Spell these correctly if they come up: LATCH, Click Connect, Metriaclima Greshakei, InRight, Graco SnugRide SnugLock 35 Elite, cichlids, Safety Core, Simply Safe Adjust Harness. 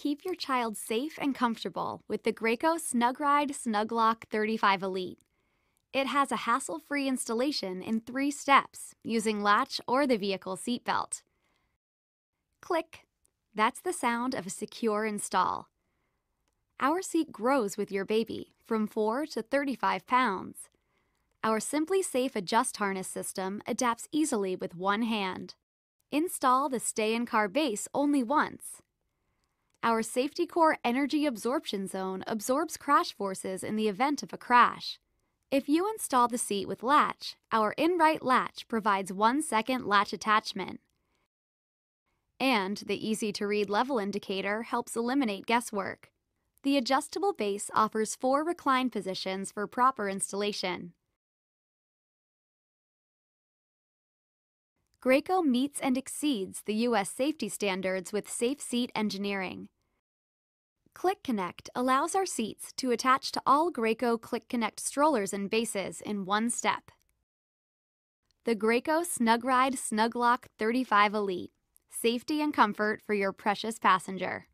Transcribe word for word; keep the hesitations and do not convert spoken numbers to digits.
Keep your child safe and comfortable with the Graco SnugRide SnugLock thirty-five Elite. It has a hassle-free installation in three steps using latch or the vehicle seatbelt. Click. That's the sound of a secure install. Our seat grows with your baby from four to thirty-five pounds. Our Simply Safe Adjust Harness system adapts easily with one hand. Install the stay-in-car base only once. Our Safety Core Energy Absorption Zone absorbs crash forces in the event of a crash. If you install the seat with latch, our InRight latch provides one second latch attachment. And the easy-to-read level indicator helps eliminate guesswork. The adjustable base offers four recline positions for proper installation. Graco meets and exceeds the U S safety standards with Safe Seat Engineering. Click Connect allows our seats to attach to all Graco Click Connect strollers and bases in one step. The Graco SnugRide SnugLock thirty-five Elite. Safety and comfort for your precious passenger.